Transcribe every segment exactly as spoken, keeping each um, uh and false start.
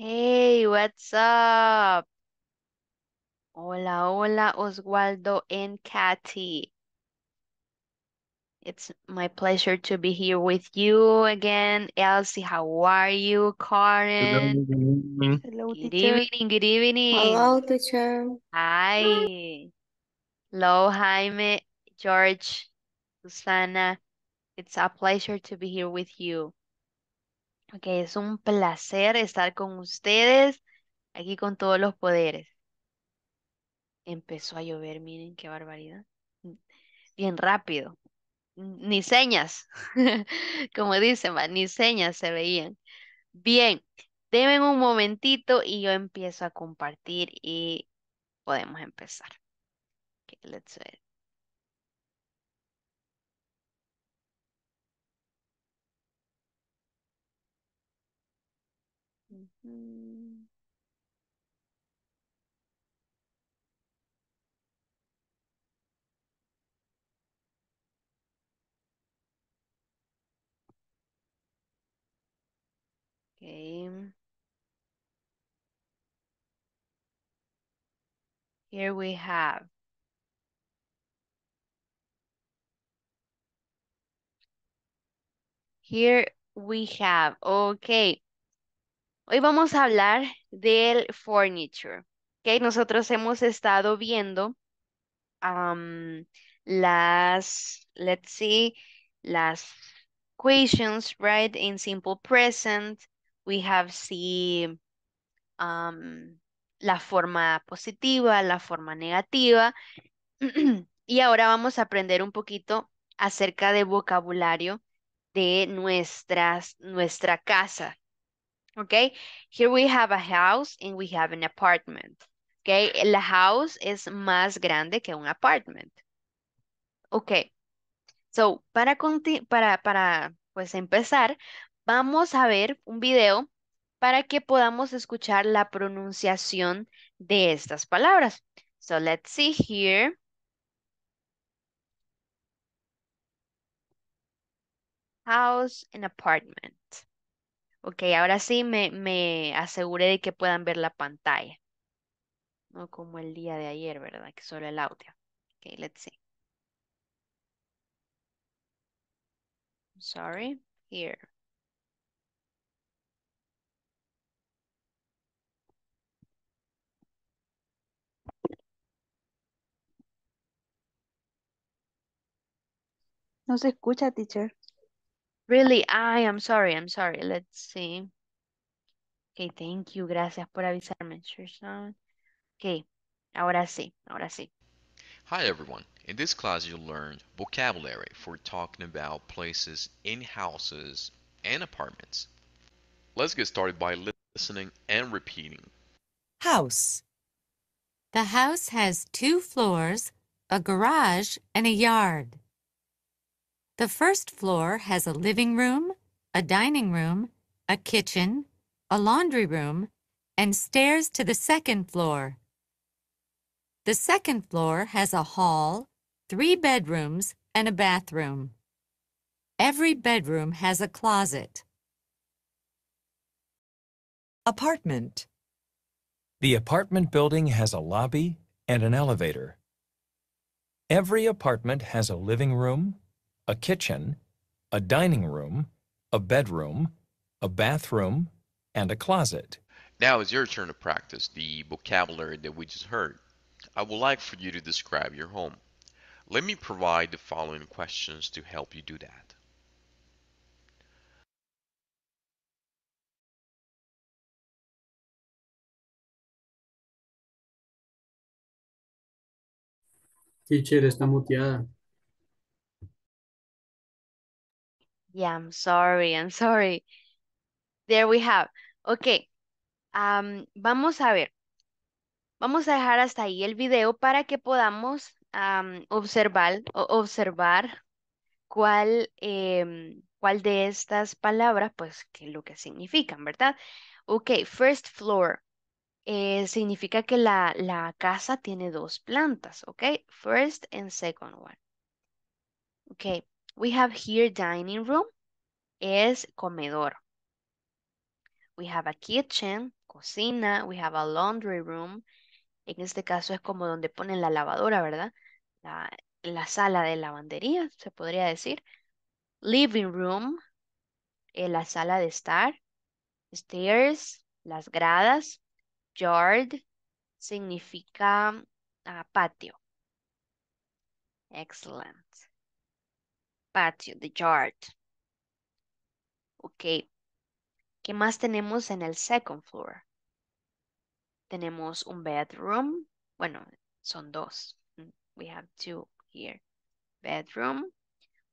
Hey, what's up? Hola, hola, Oswaldo and Kathy. It's my pleasure to be here with you again. Elsie, how are you? Karen. Hello, Hello good teacher. evening, good evening. Hello, teacher. Hi. Hello, Jaime, George, Susana. It's a pleasure to be here with you. Ok, es un placer estar con ustedes aquí con todos los poderes. Empezó a llover, miren qué barbaridad. Bien rápido. Ni señas, como dicen, ni señas se veían. Bien, denme un momentito y yo empiezo a compartir y podemos empezar. Okay, let's do it. Mm-hmm. Okay. Here we have Here we have okay. Hoy vamos a hablar del furniture. Okay, nosotros hemos estado viendo um, las let's see las questions, right? In simple present. We have seen um, la forma positiva, la forma negativa. Y ahora vamos a aprender un poquito acerca de vocabulario de nuestras, nuestra casa. Okay, here we have a house and we have an apartment. Okay, la house es más grande que un apartment. Okay, so para, para, para pues empezar, vamos a ver un video para que podamos escuchar la pronunciación de estas palabras. So let's see here. House and apartment. Ok, ahora sí me, me aseguré de que puedan ver la pantalla. No como el día de ayer, ¿verdad? Que solo el audio. Ok, let's see. Sorry, here. No se escucha, teacher. Really? I am sorry. I'm sorry. Let's see. Okay, thank you. Gracias por avisarme. Okay, ahora sí. Ahora sí. Hi, everyone. In this class, you'll learn vocabulary for talking about places in houses and apartments. Let's get started by listening and repeating. House. The house has two floors, a garage, and a yard. The first floor has a living room, a dining room, a kitchen, a laundry room, and stairs to the second floor. The second floor has a hall, three bedrooms, and a bathroom. Every bedroom has a closet. Apartment. The apartment building has a lobby and an elevator. Every apartment has a living room, a kitchen, a dining room, a bedroom, a bathroom, and a closet. Now it's your turn to practice the vocabulary that we just heard. I would like for you to describe your home. Let me provide the following questions to help you do that. Teacher, está muteada. Yeah, I'm sorry, I'm sorry. There we have. Ok, um, vamos a ver. Vamos a dejar hasta ahí el video para que podamos um, observar, observar cuál, eh, cuál de estas palabras, pues, que lo que significan, ¿verdad? Ok, first floor. Eh, significa que la, la casa tiene dos plantas, ok? First and second one. Ok. We have here dining room, es comedor. We have a kitchen, cocina, we have a laundry room. En este caso es como donde ponen la lavadora, ¿verdad? La, la sala de lavandería, se podría decir. Living room, eh, la sala de estar. Stairs, las gradas. Yard significa uh, patio. Excellent. Patio, the yard. Ok. ¿Qué más tenemos en el second floor? Tenemos un bedroom. Bueno, son dos. We have two here. Bedroom.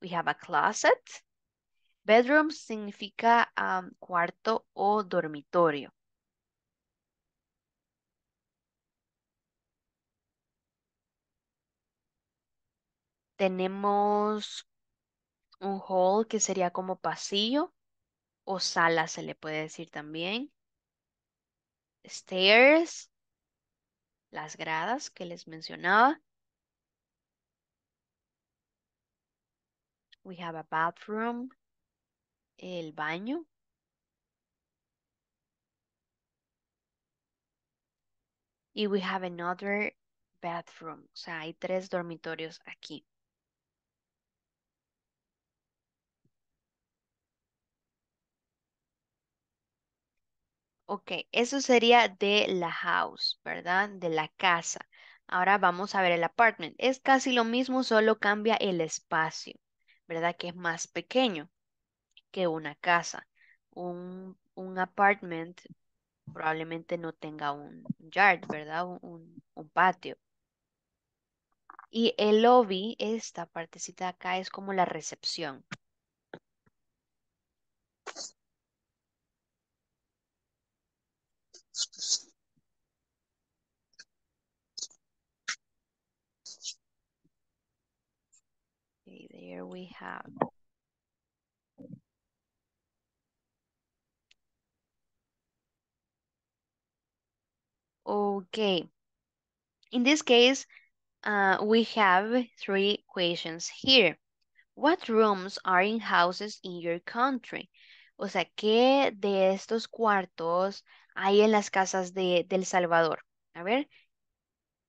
We have a closet. Bedroom significa um, cuarto o dormitorio. Tenemos un hall que sería como pasillo o sala se le puede decir también. Stairs, las gradas que les mencionaba. We have a bathroom, el baño. Y we have another bathroom, o sea, hay tres dormitorios aquí. Ok, eso sería de la house, ¿verdad? De la casa. Ahora vamos a ver el apartment. Es casi lo mismo, solo cambia el espacio, ¿verdad? Que es más pequeño que una casa. Un, un apartment probablemente no tenga un yard, ¿verdad? Un, un, un patio. Y el lobby, esta partecita de acá, es como la recepción. Okay, there we have. Okay. In this case, uh, we have three questions here. What rooms are in houses in your country? O sea, ¿qué de estos cuartos hay en las casas de, de El Salvador? A ver,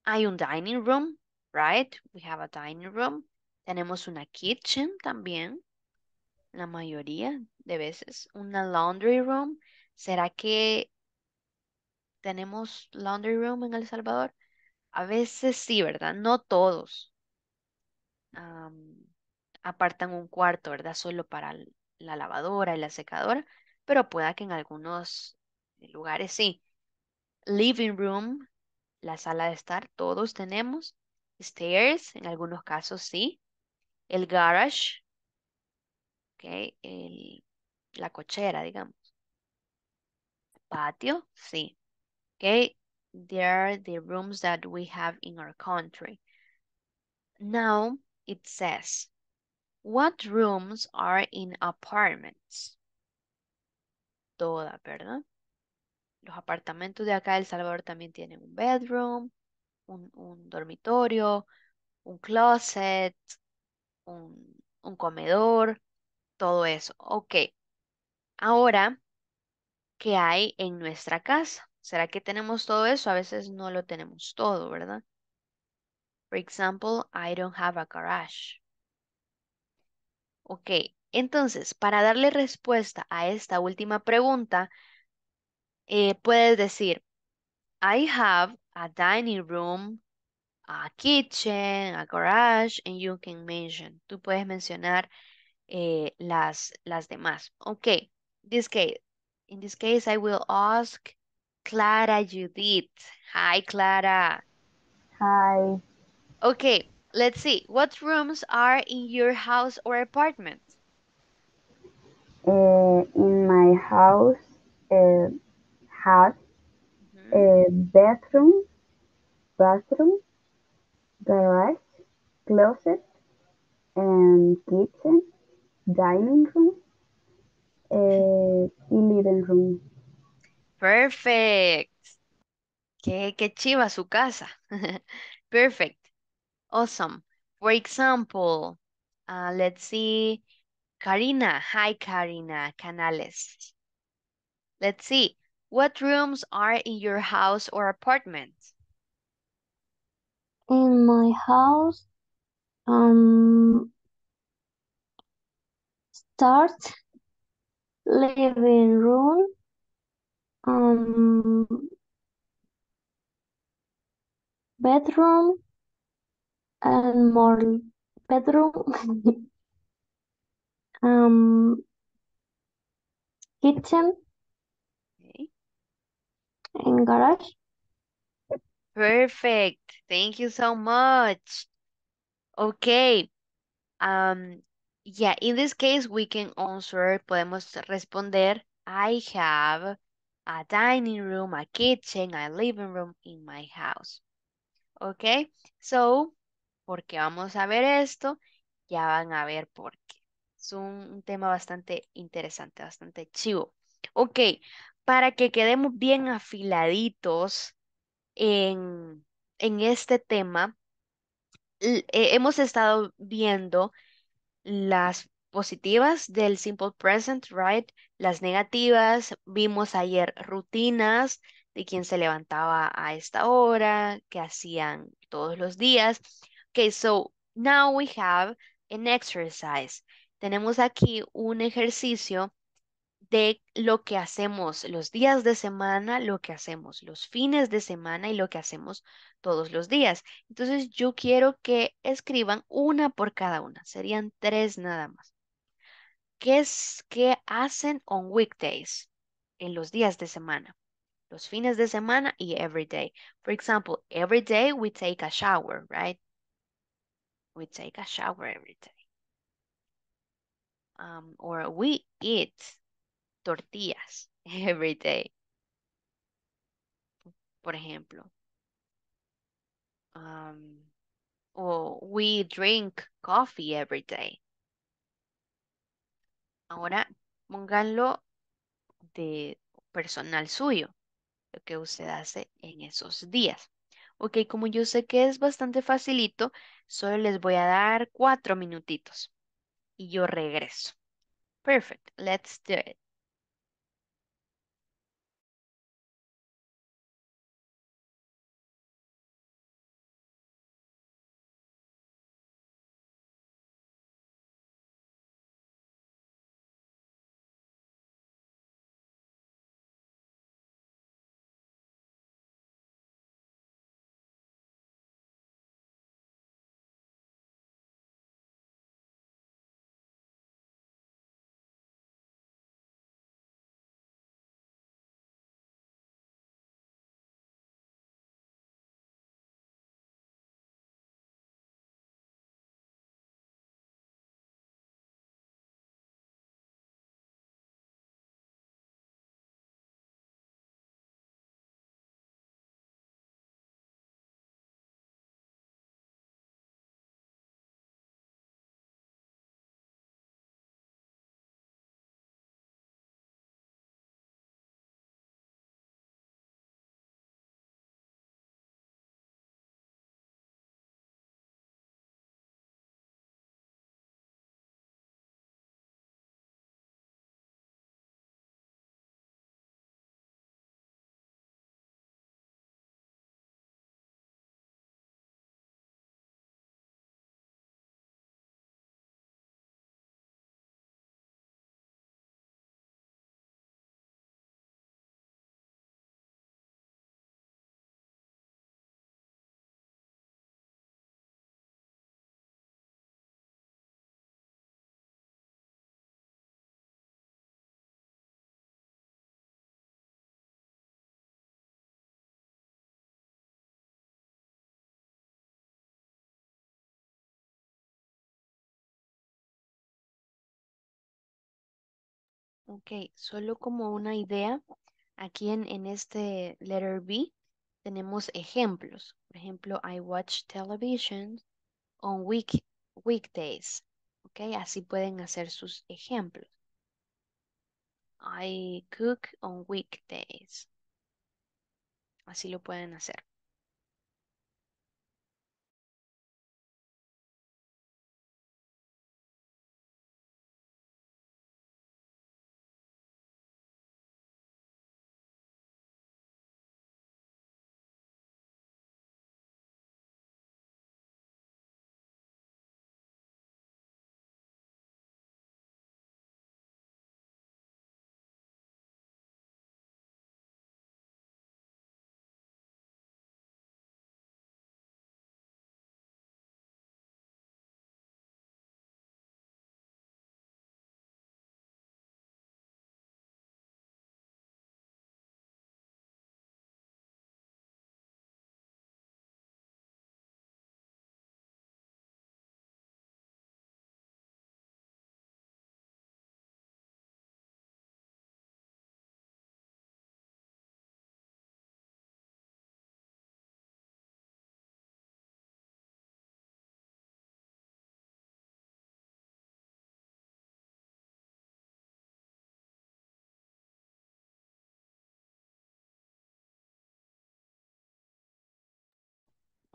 hay un dining room, right? We have a dining room. Tenemos una kitchen también, la mayoría de veces. Una laundry room. ¿Será que tenemos laundry room en El Salvador? A veces sí, ¿verdad? No todos. Um, apartan un cuarto, ¿verdad? Solo para la lavadora y la secadora, pero pueda que en algunos lugares sí. Living room, la sala de estar, todos tenemos. Stairs, en algunos casos sí. El garage, okay, el, la cochera, digamos. Patio, sí. Okay, there are the rooms that we have in our country. Now it says, what rooms are in apartments? Todas, ¿verdad? Los apartamentos de acá de El Salvador también tienen un bedroom, un, un dormitorio, un closet, un, un comedor, todo eso. Ok, ahora, ¿qué hay en nuestra casa? ¿Será que tenemos todo eso? A veces no lo tenemos todo, ¿verdad? For example, I don't have a garage. Ok, entonces, para darle respuesta a esta última pregunta, eh, puedes decir, I have a dining room, a kitchen, a garage, and you can mention. Tú puedes mencionar eh, las, las demás. Ok, this case, in this case, I will ask Clara Judith. Hi, Clara. Hi. Ok. Let's see, what rooms are in your house or apartment? Uh, in my house, uh, have mm-hmm. a bedroom, bathroom, garage, closet, and kitchen, dining room, uh, and living room. Perfect. Qué, qué chiva su casa. Perfect. Awesome. For example, uh, let's see, Karina. Hi, Karina Canales. Let's see, What rooms are in your house or apartment? In my house, um, start living room, um, bedroom, and more bedroom, um, kitchen, okay, and garage. Perfect. Thank you so much. Okay. Um, yeah, in this case, we can answer, podemos responder, I have a dining room, a kitchen, a living room in my house. Okay, so, porque vamos a ver esto, ya van a ver por qué. Es un tema bastante interesante, bastante chivo. Ok, para que quedemos bien afiladitos en, en este tema, hemos estado viendo las positivas del simple present, right? Las negativas, vimos ayer rutinas de quién se levantaba a esta hora, qué hacían todos los días. Okay, so now we have an exercise. Tenemos aquí un ejercicio de lo que hacemos los días de semana, lo que hacemos los fines de semana y lo que hacemos todos los días. Entonces yo quiero que escriban una por cada una. Serían tres nada más. ¿Qué es que hacen on weekdays? En los días de semana. Los fines de semana y every day. For example, every day we take a shower, right? We take a shower every day. Um, or we eat tortillas every day. Por ejemplo. Um, or we drink coffee every day. Ahora, pónganlo de personal suyo, lo que usted hace en esos días. Ok, como yo sé que es bastante facilito, solo les voy a dar cuatro minutitos y yo regreso. Perfect, let's do it. Ok, solo como una idea, aquí en, en este letter B tenemos ejemplos. Por ejemplo, I watch television on week, weekdays. Ok, así pueden hacer sus ejemplos. I cook on weekdays. Así lo pueden hacer.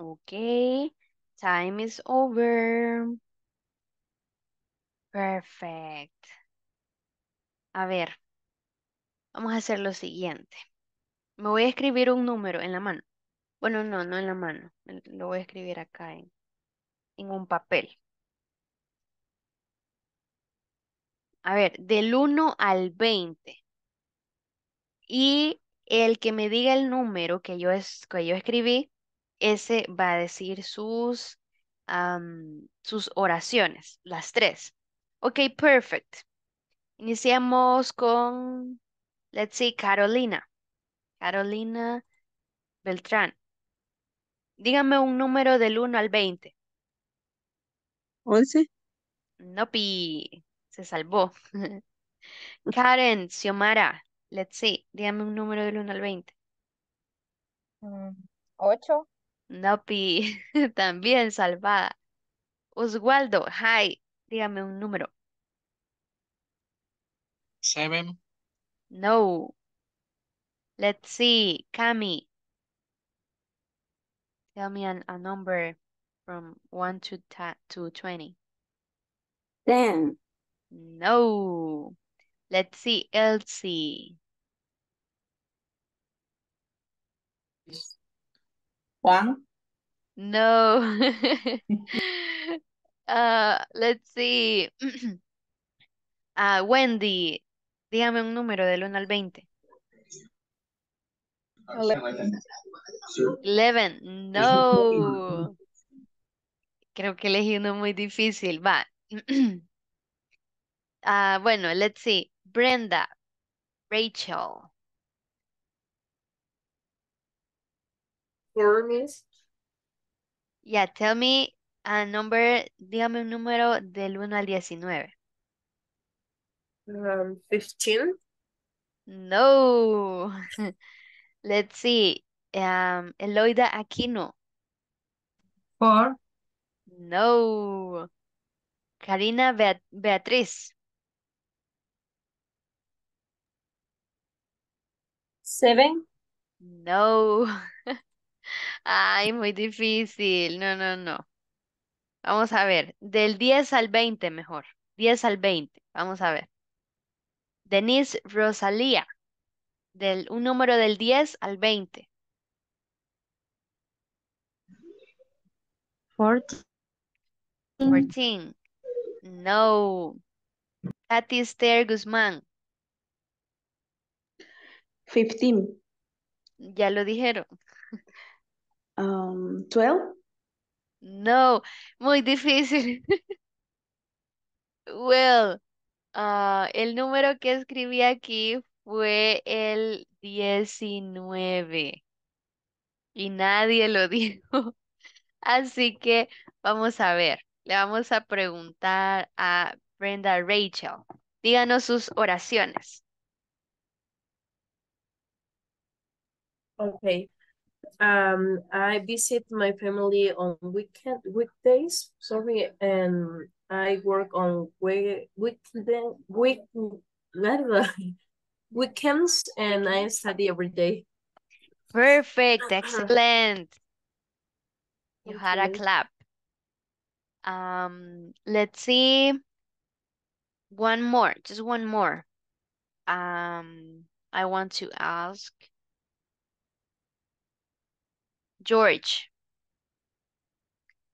Okay, time is over. Perfect. A ver, vamos a hacer lo siguiente. Me voy a escribir un número en la mano. Bueno, no, no en la mano. Lo voy a escribir acá en, en un papel. A ver, del uno al veinte. Y el que me diga el número que yo, es, que yo escribí, ese va a decir sus, um, sus oraciones, las tres. Ok, perfect. Iniciamos con, let's see, Carolina. Carolina Beltrán. Dígame un número del uno al veinte. once. No, pi. Se salvó. Karen, Xiomara, let's see. Dígame un número del uno al veinte. ocho. No, pi. También salvada. Oswaldo, hi. Dígame un número. seven. No. Let's see. Cami. Tell me an, a number from one to twenty. ten. No. Let's see, Elsie. one. No. uh, let's see. uh, Wendy, dígame un número del uno al veinte. eleven. No. Creo que elegí uno muy difícil. Va. Ah, uh, bueno, let's see. Brenda Rachel. Four, miss. Yeah, tell me a number. Dígame un número del uno al diecinueve. Um, fifteen. No. Let's see. Um, Eloida Aquino. Four. No. Karina Beat- Beatriz. Seven. No. Ay, muy difícil. No, no, no. Vamos a ver. Del diez al veinte mejor. diez al veinte. Vamos a ver. Denise Rosalía. Del, un número del diez al veinte. Fourteen. Fourteen. No. Kathy Ester Guzmán. fifteen. Ya lo dijeron. Um, twelve. No. Muy difícil. Well, uh, el número que escribí aquí fue el diecinueve. Y nadie lo dijo. Así que vamos a ver. Le vamos a preguntar a Brenda Rachel. Díganos sus oraciones. Okay. Um, I visit my family on weekend weekdays. Sorry, and I work on week weekend week weekends, and I study every day. Perfect, excellent. You had a clap. Um, let's see. One more, just one more. Um, I want to ask George.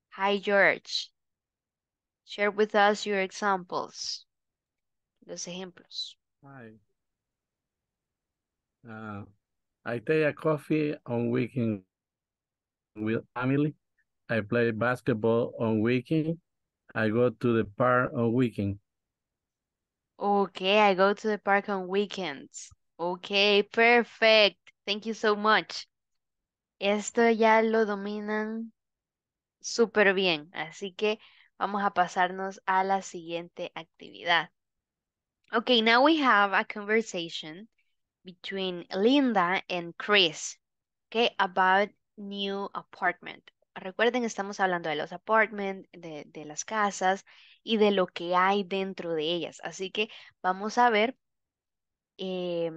Hi, George. Share with us your examples. Los ejemplos. Hi. Uh, I take a coffee on weekend with family. I play basketball on weekend. I go to the park on weekend. Okay, I go to the park on weekends. Okay, perfect. Thank you so much. Esto ya lo dominan súper bien. Así que vamos a pasarnos a la siguiente actividad. Okay, now we have a conversation between Linda and Chris. Okay, about new apartment. Recuerden, estamos hablando de los apartments, de, de las casas y de lo que hay dentro de ellas. Así que vamos a ver eh,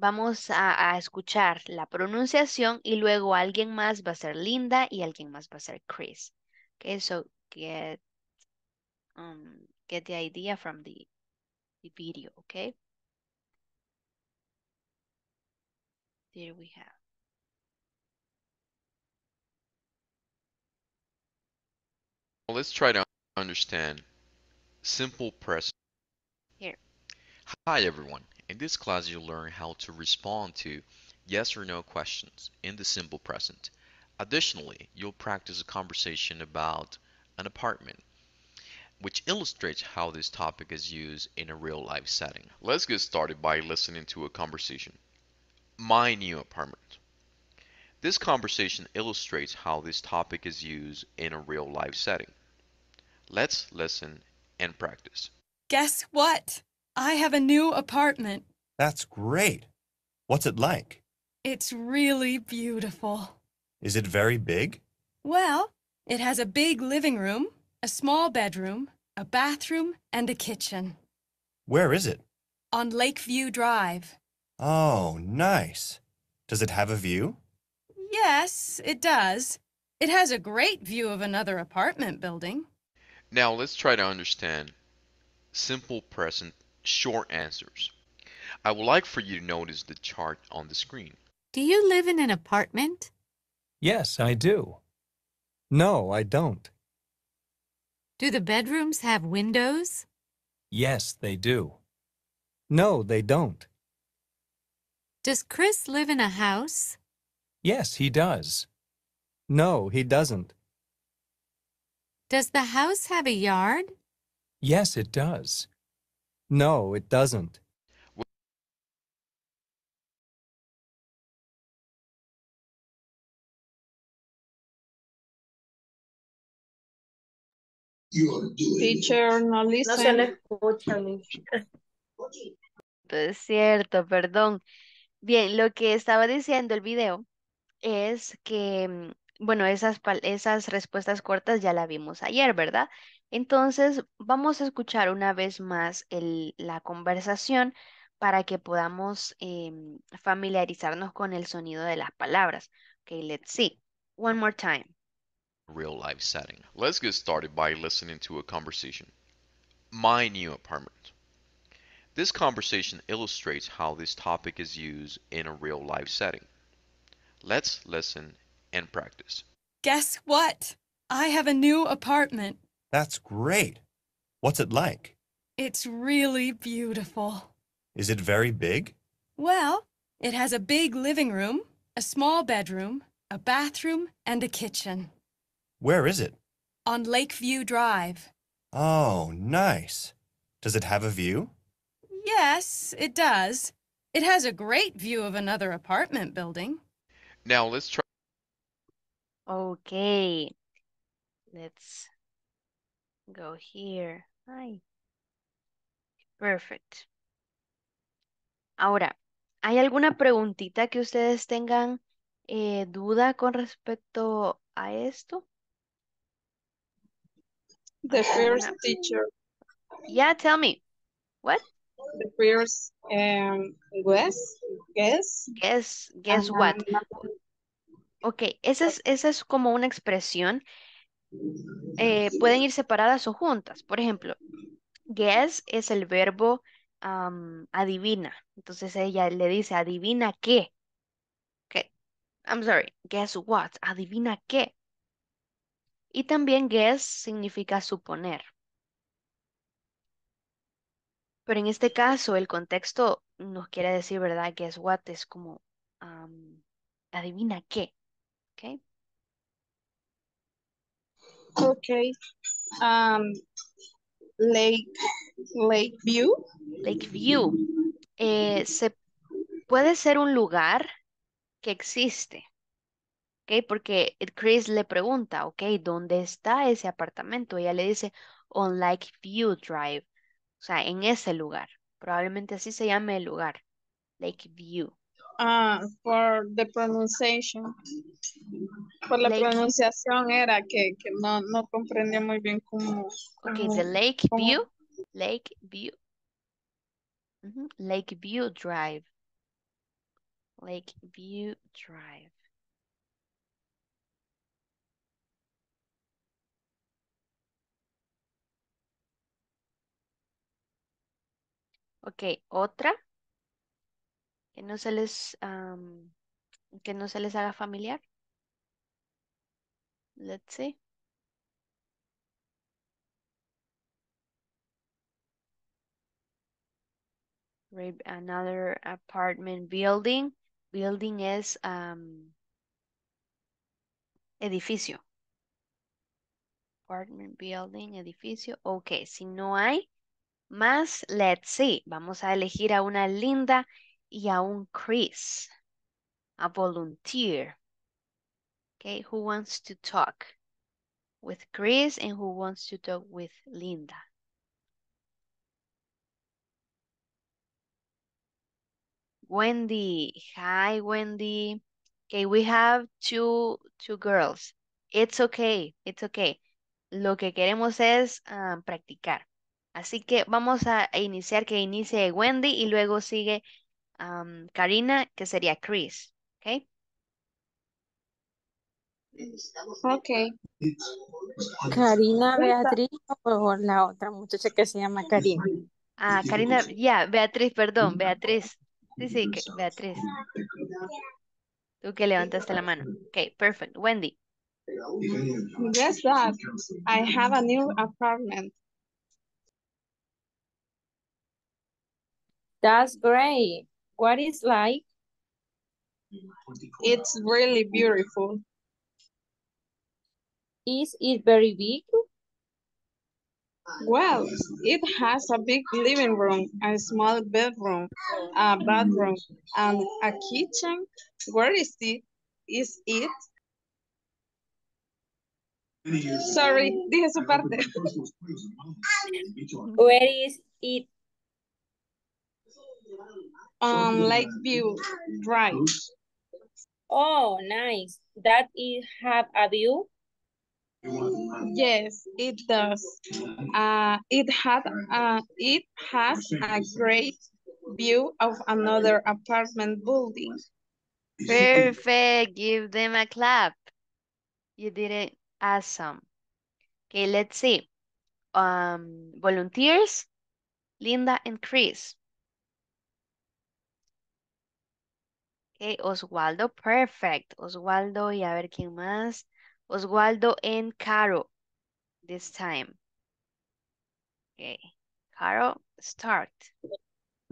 Vamos a, a escuchar la pronunciación y luego alguien más va a ser Linda y alguien más va a ser Chris. Okay, so get, um, get the idea from the, the video, okay? There we have. Well, let's try to understand simple present. Here. Hi, everyone. In this class, you'll learn how to respond to yes or no questions in the simple present. Additionally, you'll practice a conversation about an apartment, which illustrates how this topic is used in a real-life setting. Let's get started by listening to a conversation. My new apartment. This conversation illustrates how this topic is used in a real-life setting. Let's listen and practice. Guess what? I have a new apartment. That's great. What's it like? It's really beautiful. Is it very big? Well, it has a big living room, a small bedroom, a bathroom, and a kitchen. Where is it? On Lakeview Drive. Oh, nice. Does it have a view? Yes, it does. It has a great view of another apartment building. Now let's try to understand simple present short answers. I would like for you to notice the chart on the screen. Do you live in an apartment? Yes, I do. No, I don't. Do the bedrooms have windows? Yes, they do. No, they don't. Does Chris live in a house? Yes, he does. No, he doesn't. Does the house have a yard? Yes, it does. No, it doesn't. Teacher, no listen. No se le escucha. Es cierto, perdón. Bien, lo que estaba diciendo el video es que, bueno, esas, esas respuestas cortas ya la vimos ayer, ¿verdad? Entonces, vamos a escuchar una vez más el, la conversación para que podamos eh, familiarizarnos con el sonido de las palabras. Okay, let's see. One more time. Real life setting. Let's get started by listening to a conversation. My new apartment. This conversation illustrates how this topic is used in a real-life setting. Let's listen and practice. Guess what? I have a new apartment. That's great. What's it like? It's really beautiful. Is it very big? Well, it has a big living room, a small bedroom, a bathroom, and a kitchen. Where is it? On Lakeview Drive. Oh, nice. Does it have a view? Yes, it does. It has a great view of another apartment building. Now let's try. Okay. Let's go here. Ay. Perfect. Ahora, ¿hay alguna preguntita que ustedes tengan eh, duda con respecto a esto? The first teacher. Yeah, tell me. What? The first um, guess, guess. Guess, guess uh-huh. What? Ok, esa es, esa es como una expresión. Eh, pueden ir separadas o juntas. Por ejemplo, guess es el verbo um, adivina. Entonces ella le dice, ¿adivina qué? Ok, I'm sorry, guess what, ¿adivina qué? Y también guess significa suponer. Pero en este caso, el contexto nos quiere decir, ¿verdad? Guess what es como, um, adivina qué, ¿ok? Ok. Um, lake, lake View. Lake View. Eh, se, puede ser un lugar que existe, ¿ok? Porque Chris le pregunta, ¿ok? ¿Dónde está ese apartamento? Ella le dice, on Lakeview Drive. O sea, en ese lugar. Probablemente así se llame el lugar. Lakeview. Ah, por the pronunciation. Por la Lake... pronunciación era que, que no, no comprendía muy bien cómo... Ok, the Lakeview. Lakeview. Uh-huh. Lakeview Drive. Lakeview Drive. Ok, otra que no se les um, que no se les haga familiar. Let's see. Another apartment building. Building es um, edificio. Apartment building, edificio. Ok, si no hay más, let's see. Vamos a elegir a una Linda y a un Chris. A volunteer. Okay, who wants to talk with Chris and who wants to talk with Linda? Wendy. Hi, Wendy. Okay, we have two, two girls. It's okay, it's okay. Lo que queremos es um, practicar. Así que vamos a iniciar, que inicie Wendy y luego sigue um, Karina, que sería Chris. Okay. Ok. Karina Beatriz, por favor, la otra muchacha que se llama Karina. Ah, Karina, ya, yeah, Beatriz, perdón, Beatriz. Sí, sí, Beatriz. Tú que levantaste la mano. Ok, perfect. Wendy. Guess that I have a new apartment. That's great. What is like? It's really beautiful. Is it very big? Well, it has a big living room, a small bedroom, a bathroom, and a kitchen. Where is it? Is it? Sorry, dije su parte. Where is it? Um, Lakeview Drive. Oh, nice. That it have a view? Yes, it does. Uh, it had, uh, it has a great view of another apartment building. Perfect. Give them a clap. You did it awesome. Okay, let's see. Um, volunteers, Linda and Chris. Okay, Oswaldo, perfect. Oswaldo, y a ver quién más. Oswaldo and Caro this time. Okay. Caro, start.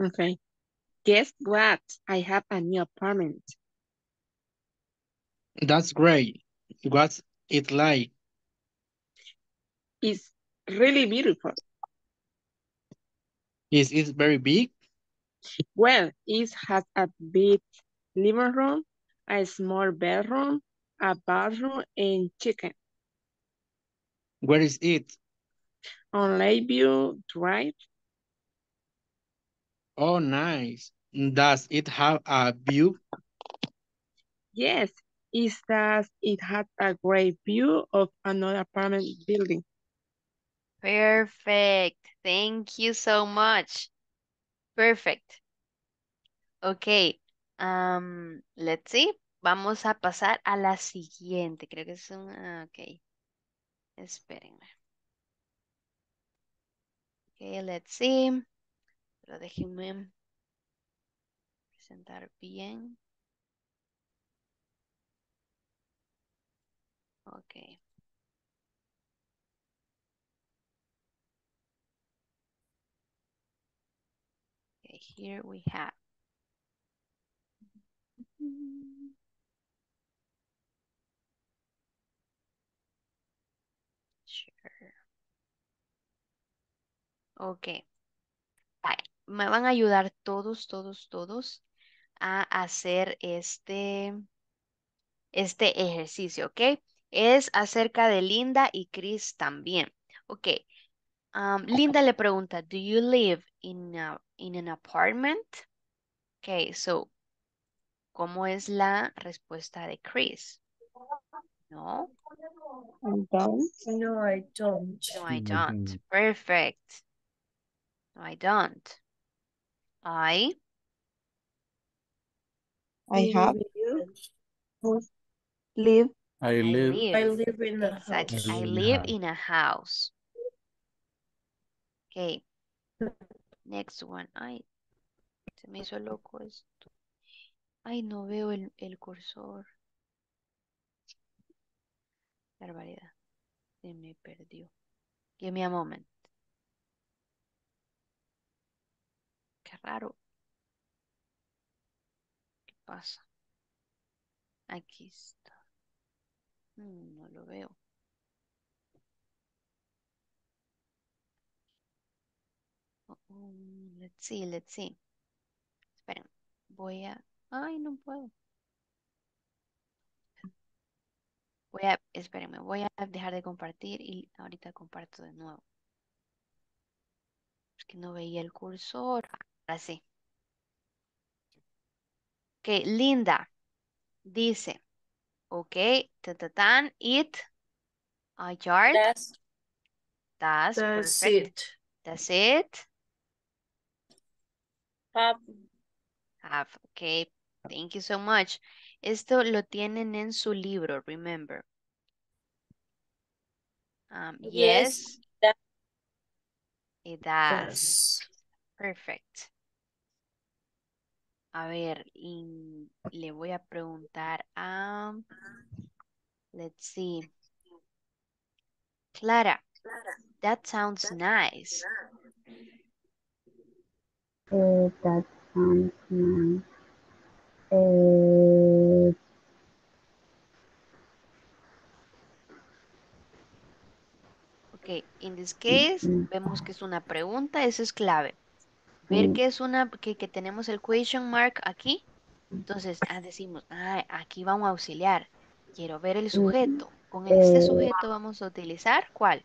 Okay. Guess what? I have a new apartment. That's great. What's it like? It's really beautiful. Is it very big? Well, it has a big living room, a small bedroom, a bathroom and chicken. Where is it? On Lakeview Drive. Oh, nice. Does it have a view? Yes, it does. It has a great view of another apartment building. Perfect. Thank you so much. Perfect. Okay. Um, let's see. Vamos a pasar a la siguiente. Creo que es un... Ah, ok. Espérenme. Ok, let's see. Pero déjenme presentar bien. Ok. Ok, here we have. Ok, vale. Me van a ayudar todos, todos, todos a hacer este, este ejercicio, ¿ok? Es acerca de Linda y Chris también. Ok, um, Linda le pregunta, do you live in, a, in an apartment? Ok, so, ¿cómo es la respuesta de Chris? No. I don't. No, I don't. No, I don't. Perfect. I don't. I I have. Live. I live. I live in a house. Exactly. I live in a house. Okay. Next one. Ay, se me hizo loco esto. Ay, no veo el, el cursor. Barbaridad. Se me perdió. Give me a moment. Qué raro. ¿Qué pasa? Aquí está. Hmm, no lo veo. Um, let's see, let's see. Esperen, voy a... Ay, no puedo. Voy a... Espérenme, voy a dejar de compartir y ahorita comparto de nuevo. Porque no veía el cursor. Ahora sí. Ok, Linda dice, ok, ta-ta-tan, it, a yard. That's, that's, that's it. That's it. Have. Have. Okay. Thank you so much. Esto lo tienen en su libro, remember. Um, yes. yes. It does. Yes. Perfect. A ver, y le voy a preguntar a... Let's see. Clara. Clara. That sounds that nice. Uh, that sounds nice. Uh, ok, in this case, vemos que es una pregunta, eso es clave. Ver que es una, que, que tenemos el question mark aquí, entonces ah, decimos, ah, aquí vamos a auxiliar. Quiero ver el sujeto. Con este sujeto vamos a utilizar, ¿cuál?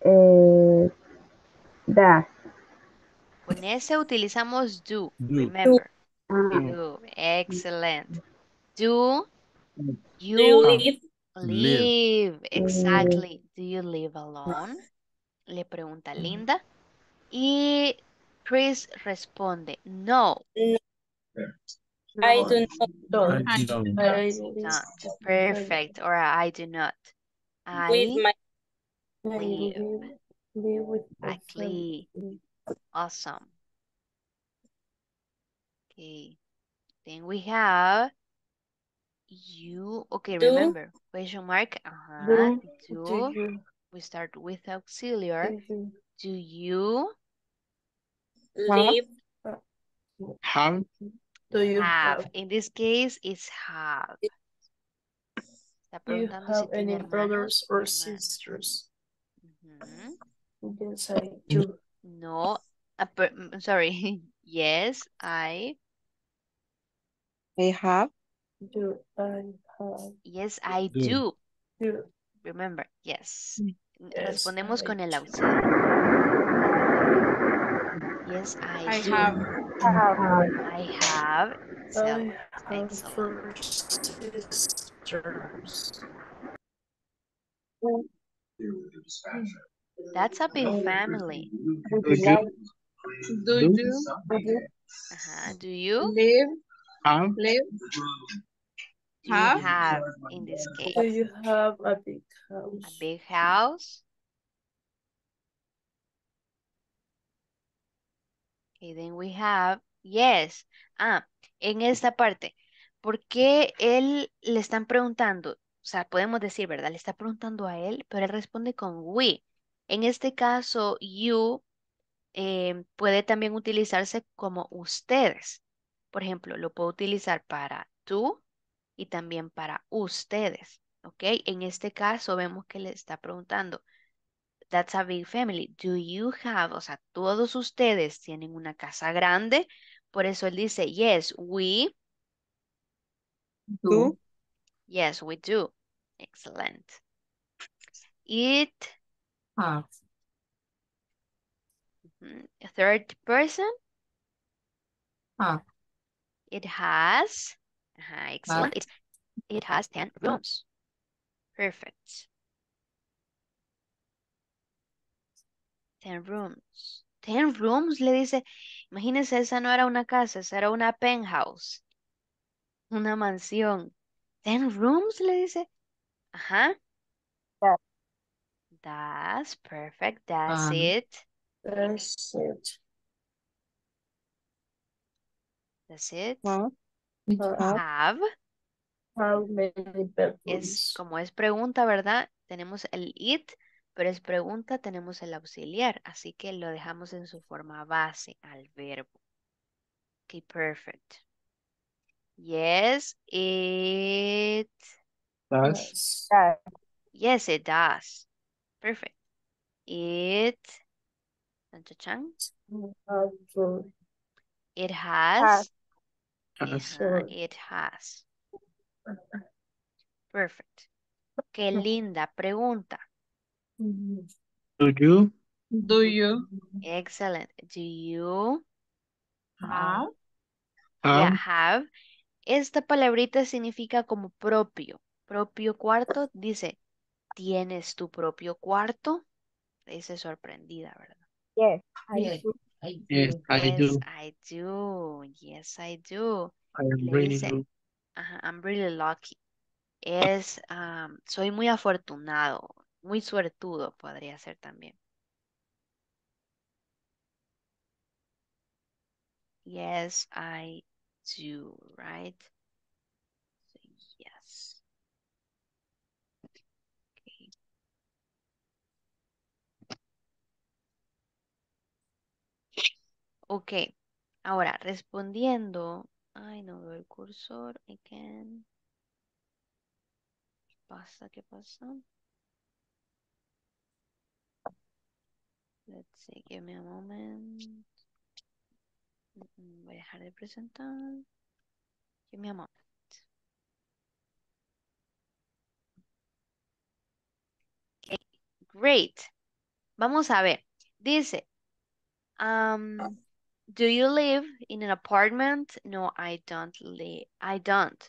Eh, that. Con ese utilizamos do, remember. Do, excellent. Do you, do you live? Live, exactly. Do you live alone? Le pregunta Linda. Y Chris responde, no. no. I do not. I do not. I do not. Perfect. Or I do not. I with my live. Live. Exactly. Awesome. Okay. Then we have you. Okay, do, remember. Question mark. Uh-huh. Do, do you, we start with auxiliary. Do, do you live? Have. Do you have. have? In this case, it's have. Do you have any brothers or sisters? Mm-hmm. Yes, I do. No, I'm sorry. Yes, I. I have. Do I have? Yes, I do. do. Remember, yes. yes Respondemos I con do. el auxiliar. Yes, I, I do. Have. I have. So, I have sisters. That's a big family. Do you? Uh-huh. Do you? Live. Have. Live. Have. Have, in this case. Do you have a big house? A big house. Okay, then we have, yes. Ah, en esta parte, ¿por qué él le están preguntando? O sea, podemos decir, ¿verdad? Le está preguntando a él, pero él responde con we. En este caso, you eh, puede también utilizarse como ustedes. Por ejemplo, lo puedo utilizar para tú y también para ustedes. ¿Ok? En este caso, vemos que le está preguntando, that's a big family. Do you have, o sea, todos ustedes tienen una casa grande. Por eso él dice, yes, we do. Yes, we do. Excellent. It... Have. A third person. Have. It has. Uh, excellent. It, it has ten rooms. Perfect. Ten rooms. Ten rooms le dice. Imagínense, esa no era una casa, esa era una penthouse. Una mansión. Ten rooms, le dice. Ajá. That- That's perfect. That's Um, it. That's it. That's it. Huh? You Uh, have Have. how many Es bedrooms? como es pregunta, ¿verdad? Tenemos el it, pero es pregunta, tenemos el auxiliar. Así que lo dejamos en su forma base al verbo. Okay, perfect. Yes, it. does Yes. That- Yes, it does. Perfect. It. Chan, chan, chan. How to It have has. us Ajá, or- it has. Perfect. Qué linda pregunta. Mhm. do you Do you Excellent. Do you? have Yeah, have have. Esta palabrita significa como propio. Propio cuarto dice, ¿tienes tu propio cuarto? Dice sorprendida, ¿verdad? Yes, I Yes, do. I yes do. I Yes, do I do. Yes, I do. I am Le really dice, do ajá, I'm really lucky. Es, am, soy muy afortunado, muy suertudo podría ser también. Yes, I do, right? Yes. Okay. Ok, ahora respondiendo. Ay, no veo el cursor. Again. ¿Qué pasa? ¿Qué pasa? Let's see, give me a moment. Mm, Voy a dejar de presentar. Give me a moment. Ok, great. Vamos a ver. Dice, um, do you live in an apartment? No, I don't live. I don't.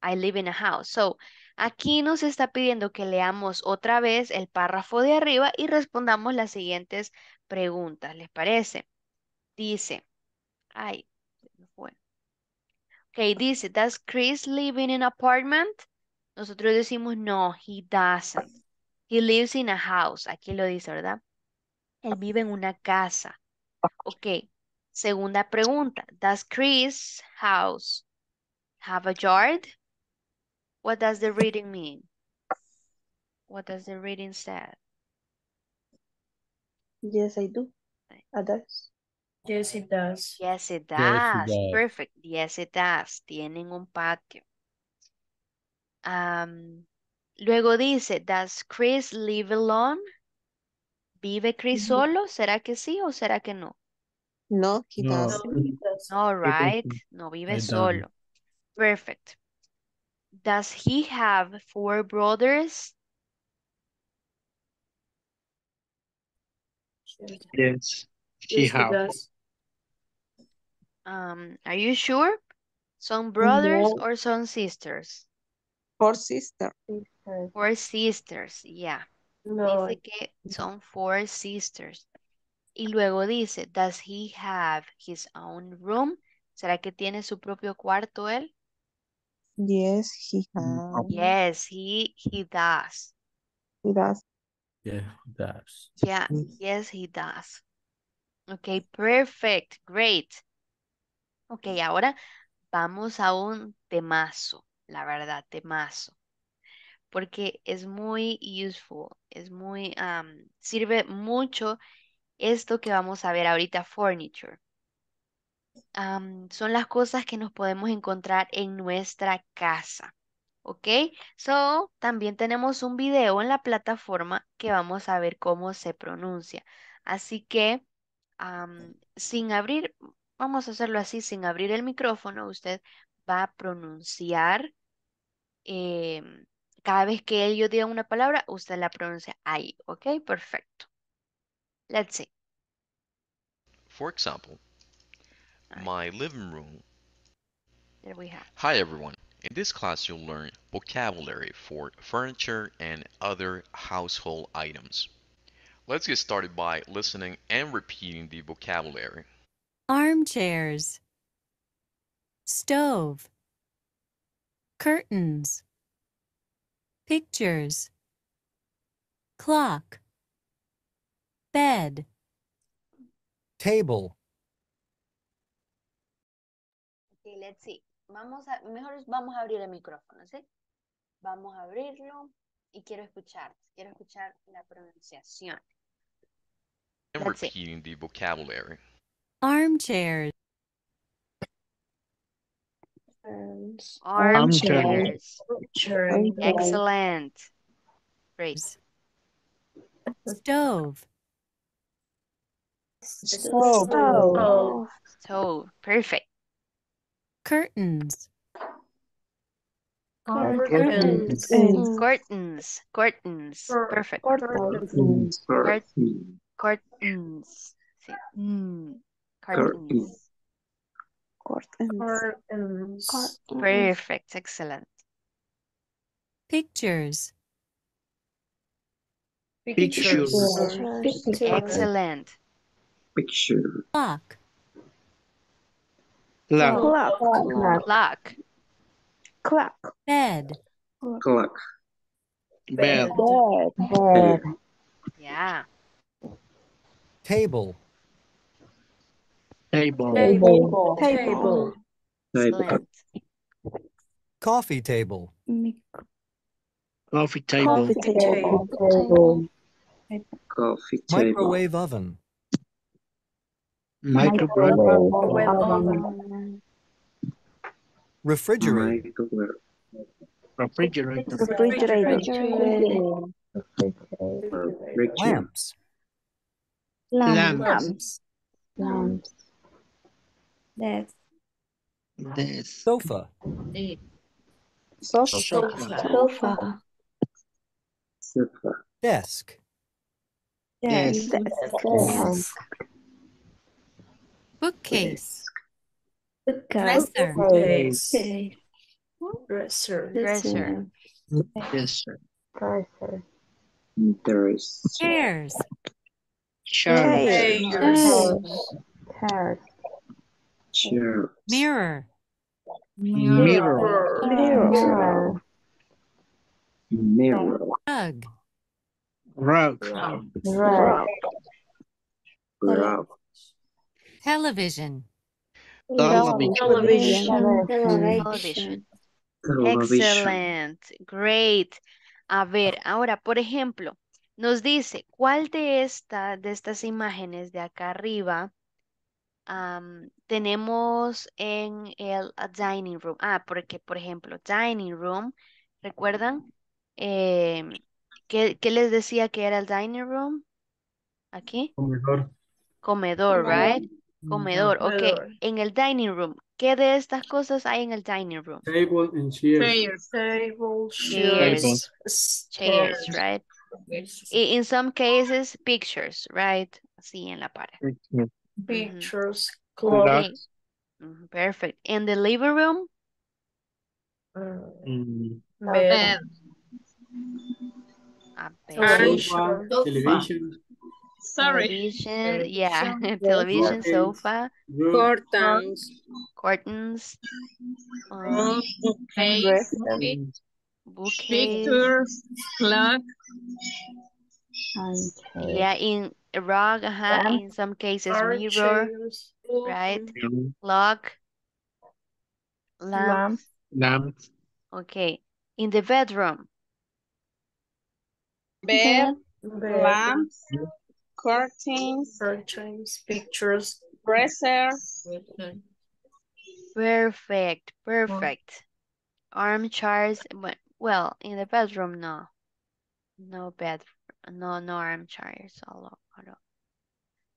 I live in a house. So, aquí nos está pidiendo que leamos otra vez el párrafo de arriba y respondamos las siguientes preguntas. ¿Les parece? Dice, ay, se me fue. Ok, dice, ¿does Chris live in an apartment? Nosotros decimos, no, he doesn't. He lives in a house. Aquí lo dice, ¿verdad? Él vive en una casa. Ok, segunda pregunta. ¿Does Chris' house have a yard? What does the reading mean? What does the reading say? Yes, I do. I does. Yes, it does. Yes, it yes it does. does Perfect. Yes, it does. Tienen un patio. Am, luego dice, ¿does Chris live alone? ¿Vive Chris Mhm. solo? ¿Será que sí o será que no? No, he no No, doesn't. it does. No, it right. doesn't No vive I don't solo. Perfect. Does he have four brothers? Yes, yes he Yes, it have does. Um, are you sure? Some brothers No, or some sisters? Four sister. it does. Four sisters, yeah. No, Dice it que son four sisters. Y luego dice, does he have his own room? ¿Será que tiene su propio cuarto él? Yes, he have. No. Yes, he, he does. He does. yeah it does Yeah, yes, he does. Okay, perfect, great. Ok, ahora vamos a un temazo, la verdad, temazo, porque es muy useful, es muy, um, sirve mucho esto que vamos a ver ahorita, furniture. Am, son las cosas que nos podemos encontrar en nuestra casa, ¿ok? So, también tenemos un video en la plataforma que vamos a ver cómo se pronuncia. Así que, am, sin abrir, vamos a hacerlo así, sin abrir el micrófono, usted va a pronunciar, em, cada vez que él yo diga una palabra, usted la pronuncia ahí, ¿ok? Perfecto. Let's see. For example, All right, my living room. there we have. Hi everyone. In this class you'll learn vocabulary for furniture and other household items. Let's get started by listening and repeating the vocabulary. Armchairs, stove, curtains, pictures, clock, bed, table. Okay, let's see. Vamos a, mejor vamos a abrir el micrófono, ¿sí? Vamos a abrirlo y quiero escuchar, quiero escuchar la pronunciación. I'm let's repeating see. The vocabulary. Armchairs. Armchairs. Armchairs. Armchairs. Excellent. Great. Stove. Stove. Stove. Stove. Perfect. Curtains. Curtains. Curtains. Curtains. Curtains. Perfect. Curtains. Curtains. Curtains. Curtains. Curtains. Perfect. Excellent. Pictures. Pictures. Pictures. Excellent. Picture. Clock. Clock. Clock. Clock. Clock. Clock. Bed. Clock. Bed. Bed. Bed. Yeah. Table. Table. Table. Table. Table. Coffee table. Coffee table. Coffee table. Coffee table. Microwave oven. Microwave oven. Refrigerator. Refrigerator. Refrigerator. Lamps. Lamps. Lamps. Desk. Desk. Sofa. Sofa. Sofa. Sofa. Desk. Desk. Desk. Bookcase. Dresser. Dresser. Dresser. Dresser. Dresser. Chairs. Chairs. Mirror. Mirror. Mirror. Mirror. Mirror. Rug. Rug. Rug. Rug. Television. Television. Television. Television. Television. Excellent. Great. A ver, ahora, por ejemplo, nos dice, ¿cuál de, esta, de estas imágenes de acá arriba Um, tenemos en el dining room? Ah, porque, por ejemplo, dining room, ¿recuerdan? Eh, ¿qué, ¿Qué les decía que era el dining room? Aquí. Comedor. Comedor, right? Comedor. Comedor. Ok, en el dining room, ¿qué de estas cosas hay en el dining room? Table and chairs. Tables. Chairs. Chairs. Chairs, right? Y in some cases, pictures, right? Así en la pared. Pictures, clothes. Mm-hmm. Perfect. And the living room? Mm. A bed. A bed. Sofa. Television. Sorry. Television, yeah. Television, television, sofa. Curtains. Curtains. Um, Bookcase. Bookcase. Pictures. Clock. Okay. Yeah, in rug, uh-huh. In some cases, Our mirror, chairs, right? Clock, lamp. Lamp. Okay. In the bedroom. Bed, bed. Lamps, curtains, curtains, pictures, dresser. Perfect, perfect. Armchairs. Well, in the bedroom, no. No bed. No, no armchairs. All over.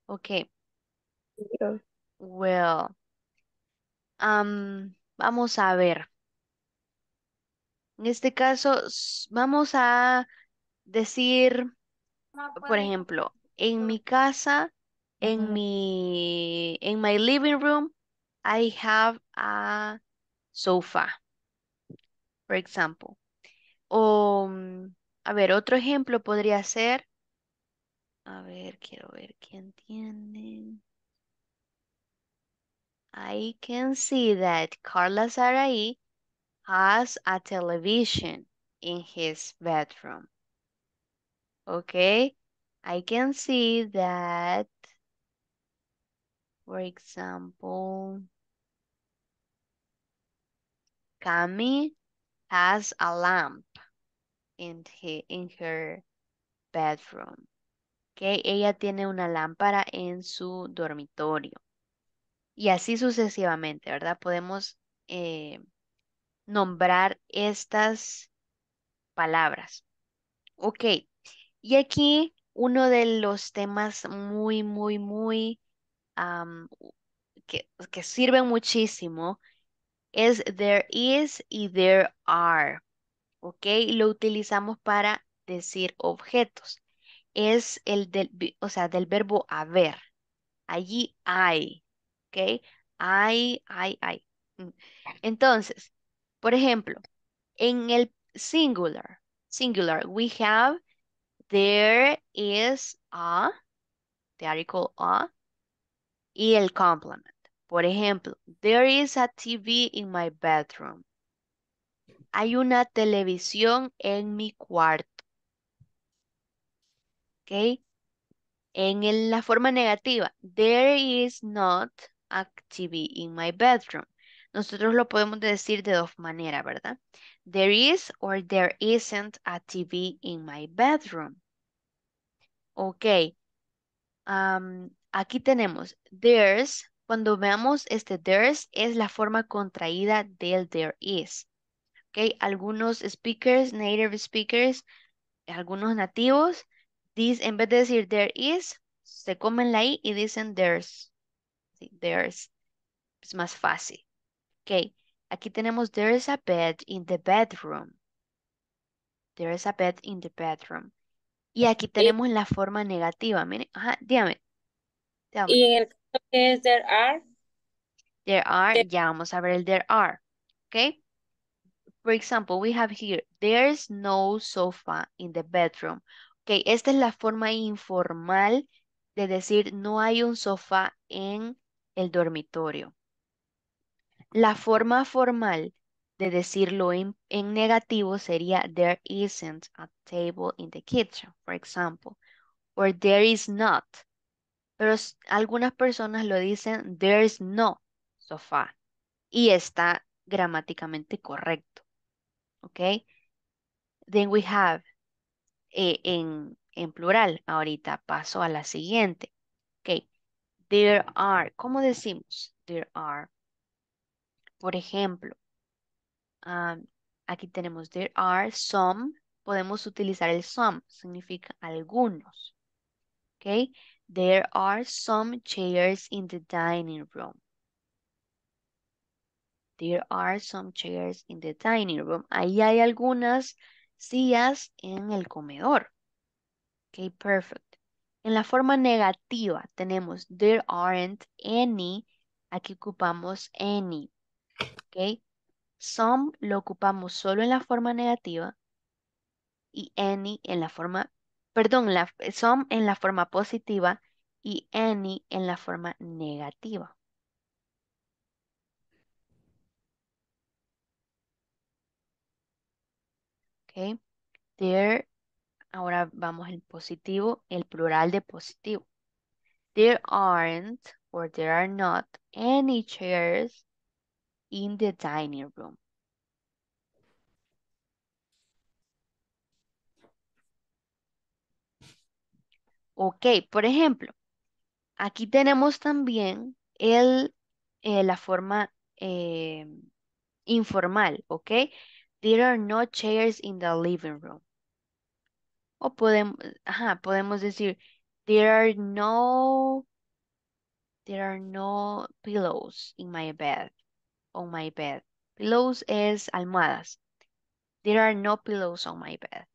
Okay. Yeah. Well. Um, vamos a ver. En este caso, vamos a decir, no, por ejemplo, en mi casa, en mm-hmm. mi, en my living room, I have a sofa, for example. O... Um, A ver, otro ejemplo podría ser, a ver, quiero ver quién tiene. I can see that Carla Saraí has a television in his bedroom. Okay, I can see that, for example, Cami has a lamp in, he, in her bedroom. Okay, ella tiene una lámpara en su dormitorio. Y así sucesivamente, ¿verdad? Podemos eh, nombrar estas palabras. Ok, y aquí uno de los temas muy, muy, muy, um, que, que sirven muchísimo es there is y there are. Ok, lo utilizamos para decir objetos. Es el del, o sea, del verbo haber. Allí hay. ¿Ok? Hay, hay, hay. Entonces, por ejemplo, en el singular, singular, we have there is a, the article a, y el complement. Por ejemplo, there is a T V in my bedroom. Hay una televisión en mi cuarto. ¿Ok? En el, la forma negativa, there is not a T V in my bedroom. Nosotros lo podemos decir de dos maneras, ¿verdad? There is or there isn't a T V in my bedroom. Ok. Um, aquí tenemos there's. Cuando veamos este there's es la forma contraída del there is. Ok. Algunos speakers, native speakers, algunos nativos, this, en vez de decir there is, se comen la i y dicen there's. Sí, there's. Es más fácil. Ok, aquí tenemos there's a bed in the bedroom. There's a bed in the bedroom. Y aquí tenemos y, la forma negativa. Miren, ajá, dígame. dígame. Y en el caso que es there are. There are, there. Ya vamos a ver el there are. Ok. For example, we have here, there's no sofa in the bedroom. Ok, esta es la forma informal de decir no hay un sofá en el dormitorio. La forma formal de decirlo en, en negativo sería there isn't a table in the kitchen, for example. Or there is not. Pero algunas personas lo dicen there's no sofá. Y está gramáticamente correcto. Ok. Then we have. En, en plural, ahorita paso a la siguiente. Ok, there are, ¿cómo decimos? There are. Por ejemplo, um, aquí tenemos there are some, podemos utilizar el some, significa algunos. Ok, there are some chairs in the dining room. There are some chairs in the dining room. Ahí hay algunas sillas en el comedor. Ok, perfect. En la forma negativa tenemos there aren't any. Aquí ocupamos any. Ok. Some lo ocupamos solo en la forma negativa. Y any en la forma, perdón, la, some en la forma positiva y any en la forma negativa. Okay. There, ahora vamos al positivo, el plural de positivo. There aren't or there are not any chairs in the dining room. Ok, por ejemplo, aquí tenemos también el, eh, la forma eh, informal, ok. There are no chairs in the living room. O podemos, ajá, podemos decir, there are no, there are no pillows in my bed, on my bed. Pillows es almohadas. There are no pillows on my bed.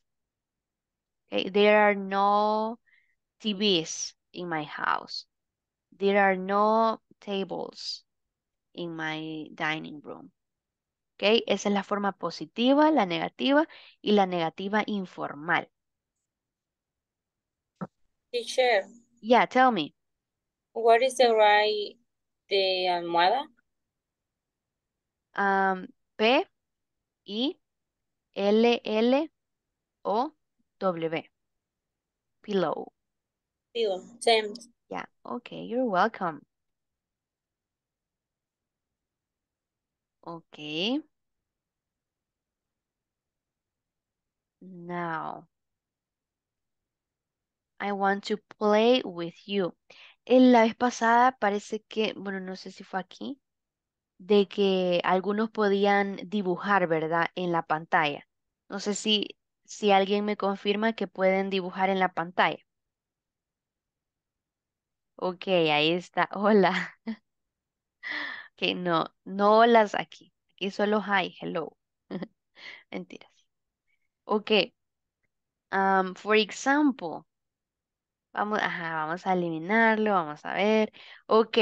Okay, there are no T Vs in my house. There are no tables in my dining room. Okay, esa es la forma positiva, la negativa y la negativa informal. Teacher. Yeah, tell me. What is the right de almohada? Um, P y L L O W. Pillow. Pillow, same. Yeah, okay, you're welcome. Okay. Now, I want to play with you. La vez pasada parece que, bueno, no sé si fue aquí, de que algunos podían dibujar, ¿verdad? En la pantalla. No sé si, si alguien me confirma que pueden dibujar en la pantalla. Ok, ahí está. Hola. Ok, no, no holas aquí. Aquí solo hi, hello. Mentiras. Ok. Um, for example. Vamos, ajá, vamos a eliminarlo, vamos a ver. Ok,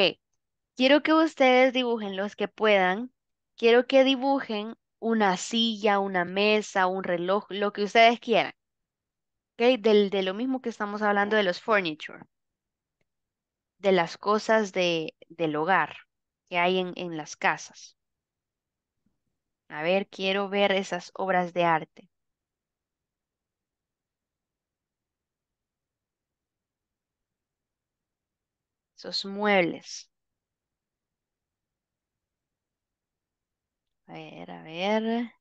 quiero que ustedes dibujen, los que puedan, quiero que dibujen una silla, una mesa, un reloj, lo que ustedes quieran. Ok, Del, de lo mismo que estamos hablando de los furniture, de las cosas de, del hogar que hay en, en las casas. A ver, quiero ver esas obras de arte. Esos muebles. A ver, a ver.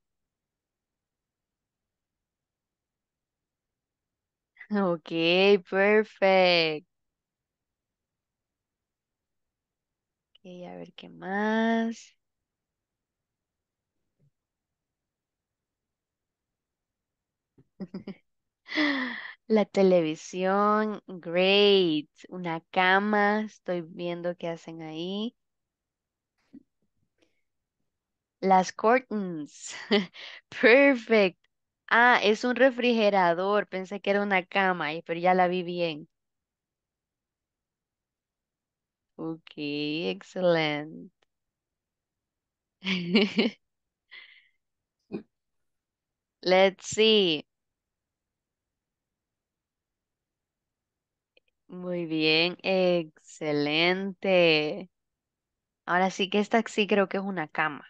Ok, perfecto. Ok, a ver qué más. La televisión, great. Una cama, estoy viendo qué hacen ahí. Las curtains, perfect. Ah, es un refrigerador, pensé que era una cama, pero ya la vi bien. Ok, excelente. Let's see. Muy bien, excelente. Ahora sí que esta sí creo que es una cama.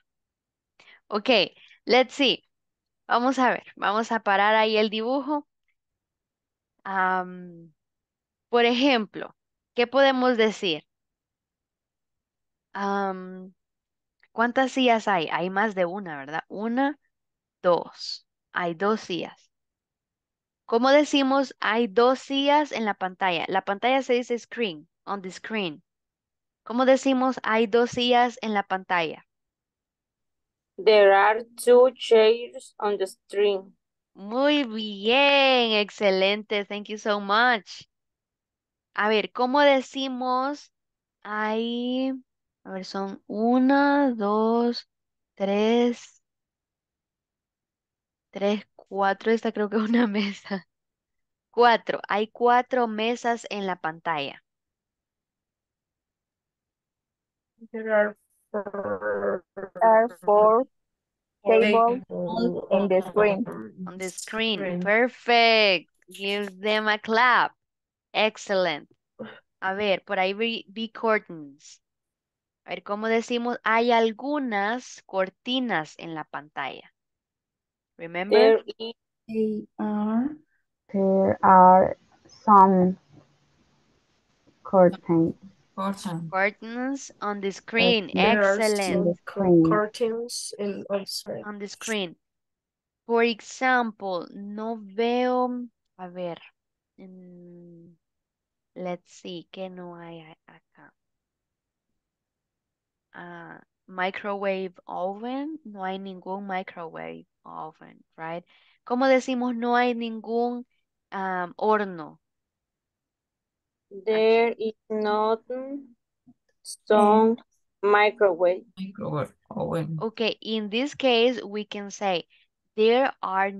Ok, let's see. Vamos a ver, vamos a parar ahí el dibujo. Um, por ejemplo, ¿qué podemos decir? Um, ¿cuántas sillas hay? Hay más de una, ¿verdad? Una, dos. Hay dos sillas. ¿Cómo decimos hay dos sillas en la pantalla? La pantalla se dice screen, on the screen. ¿Cómo decimos hay dos sillas en la pantalla? There are two chairs on the screen. Muy bien, excelente. Thank you so much. A ver, ¿cómo decimos hay? A ver, son una, dos, tres, tres, cuatro, esta creo que es una mesa. Cuatro, hay cuatro mesas en la pantalla. There are four, are four tables on the screen. On the screen, screen. Perfect. Give them a clap. Excellent. A ver, por ahí vi, vi curtains. A ver, ¿cómo decimos? Hay algunas cortinas en la pantalla. Remember? There are, there are some curtains. Curtains. Curtains on the screen. There excellent. Curtains in, oh, sorry. On the screen. For example, no veo. A ver. Um, let's see. ¿Qué no hay acá? Uh, microwave oven. No hay ningún microwave oven, right? ¿Cómo decimos no hay ningún um, horno? There is not some microwave. Microwave oven. Okay, in this case we can say there are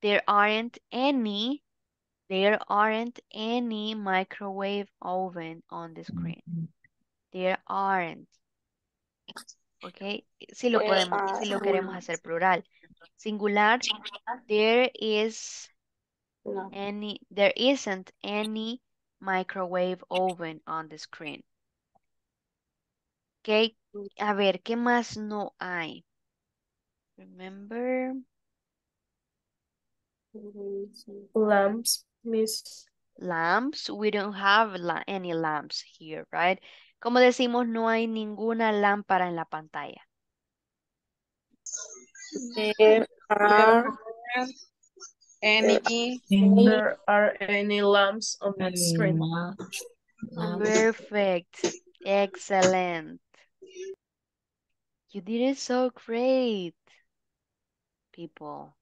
there aren't any there aren't any microwave oven on the screen. There aren't. Okay, si lo podemos, si lo queremos hacer plural. Singular, there is no. any there isn't any microwave oven on the screen. Ok, a ver, ¿qué más no hay? Remember. Lamps, miss. Lamps. We don't have la any lamps here, right? Como decimos, no hay ninguna lámpara en la pantalla. There are any, there are any lamps on the screen. Perfect. Excellent. You did it so great, people.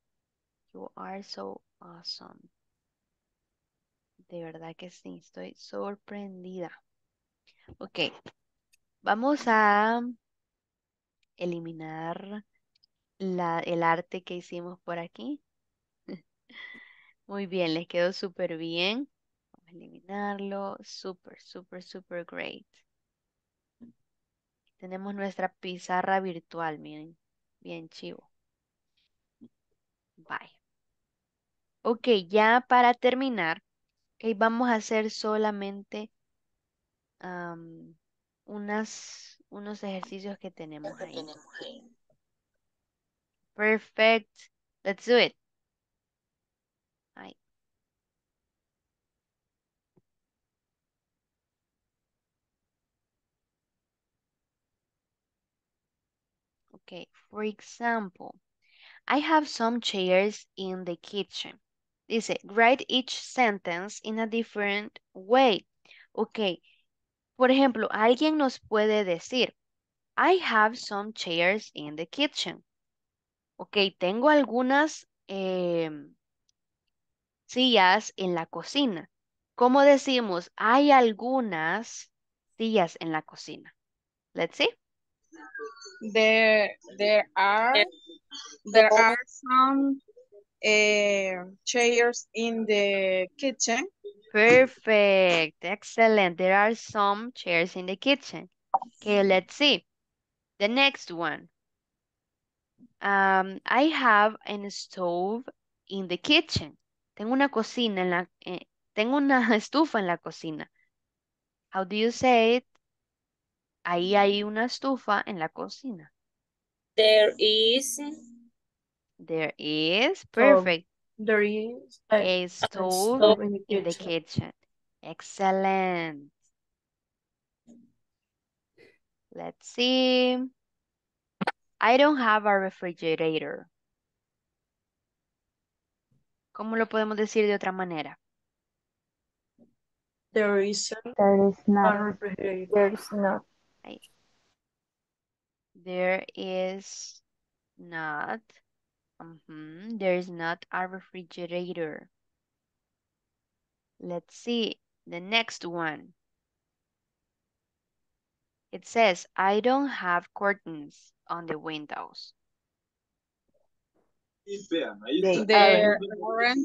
You are so awesome. De verdad que sí, estoy sorprendida. Ok, vamos a eliminar la, el arte que hicimos por aquí. Muy bien, les quedó súper bien. Vamos a eliminarlo. Súper, súper, súper great. Tenemos nuestra pizarra virtual, miren. Bien chivo. Bye. Ok, ya para terminar, okay, vamos a hacer solamente um, unas, unos ejercicios que tenemos ahí. Perfect. Let's do it. Ahí. Okay, for example, I have some chairs in the kitchen. Dice, write each sentence in a different way. Ok. Por ejemplo, alguien nos puede decir, I have some chairs in the kitchen. Ok, tengo algunas eh, sillas en la cocina. ¿Cómo decimos? Hay algunas sillas en la cocina. Let's see. There, there are, there are some Uh, chairs in the kitchen. Perfect. Excellent. There are some chairs in the kitchen. Okay, let's see. The next one. Um, I have a stove in the kitchen. Tengo una cocina en la, eh, tengo una estufa en la cocina. How do you say it? Ahí hay una estufa en la cocina. There is... There is, perfect. Oh, there is a, a stove, stove in, the in the kitchen. Excellent. Let's see. I don't have a refrigerator. ¿Cómo lo podemos decir de otra manera? There is, there is not a refrigerator. There is not. Right. There is not. Mm-hmm. There is not a refrigerator. Let's see the next one. It says, I don't have curtains on the windows. They, there aren't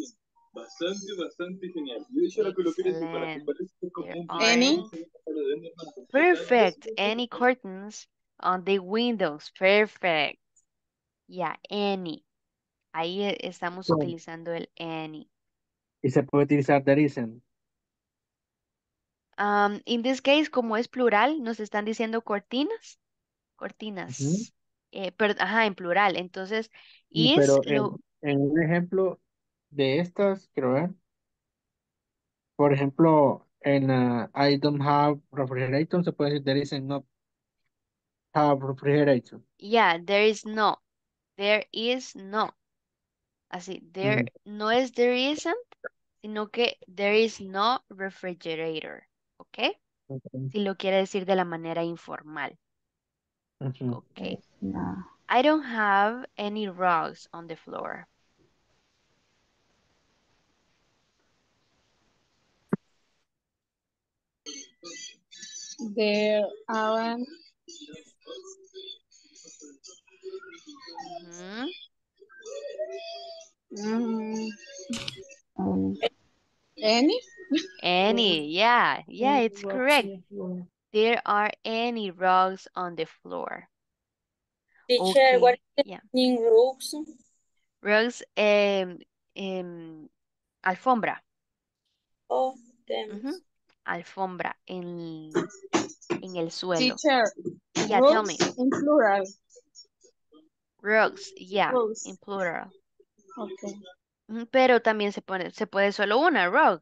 any. Perfect. Any curtains on the windows. Perfect. Yeah, any. Ahí estamos so, utilizando el any. ¿Y se puede utilizar the reason? Um, in this case, como es plural, nos están diciendo cortinas. Cortinas. Uh-huh. eh, pero, ajá, en plural. Entonces, is... Pero en, lo... en un ejemplo de estas, quiero ver. Por ejemplo, en uh, I don't have refrigerator, se puede decir there isn't no have refrigerator. Yeah, there is no. There is no. Así, there, mm-hmm. no es there isn't, sino que there is no refrigerator, ¿ok? Okay. Si lo quiere decir de la manera informal. Mm-hmm. Ok. No. I don't have any rugs on the floor. There aren't. Mm-hmm. Mm-hmm. Any? Any, yeah, yeah, it's correct. There are any rugs on the floor. Teacher, okay. What is yeah. mean rugs? Rugs, um, um, alfombra. Oh, damn. Mm-hmm. Alfombra en, en el suelo. Teacher, yeah, rugs tell me. In plural. Rugs, yeah, rugs. In plural. Okay. Pero también se pone, se puede solo una, rug.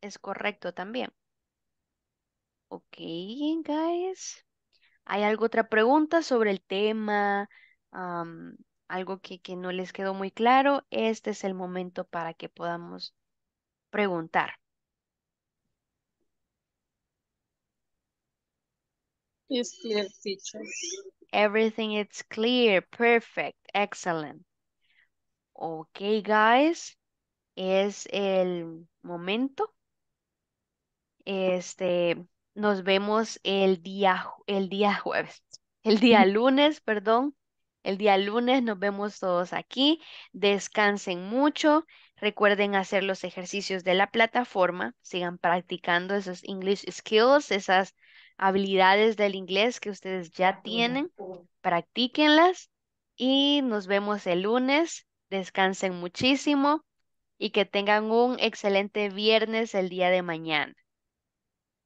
Es correcto también. Ok, guys. ¿Hay alguna otra pregunta sobre el tema? Um, algo que, que no les quedó muy claro. Este es el momento para que podamos preguntar. It's clear, teacher. Everything is clear. Perfect. Excellent. Ok, guys. Es el momento. Este... Nos vemos el día, el día jueves, el día lunes, perdón. El día lunes nos vemos todos aquí. Descansen mucho. Recuerden hacer los ejercicios de la plataforma. Sigan practicando esos English skills, esas habilidades del inglés que ustedes ya tienen. Practíquenlas y nos vemos el lunes. Descansen muchísimo y que tengan un excelente viernes el día de mañana.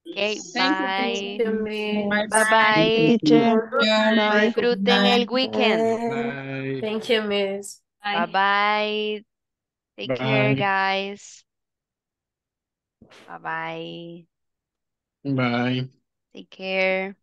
Okay, bye. Bye bye. Disfruten el weekend. Thank you, miss. Bye bye. Take care, guys. Bye bye. Bye. Take care.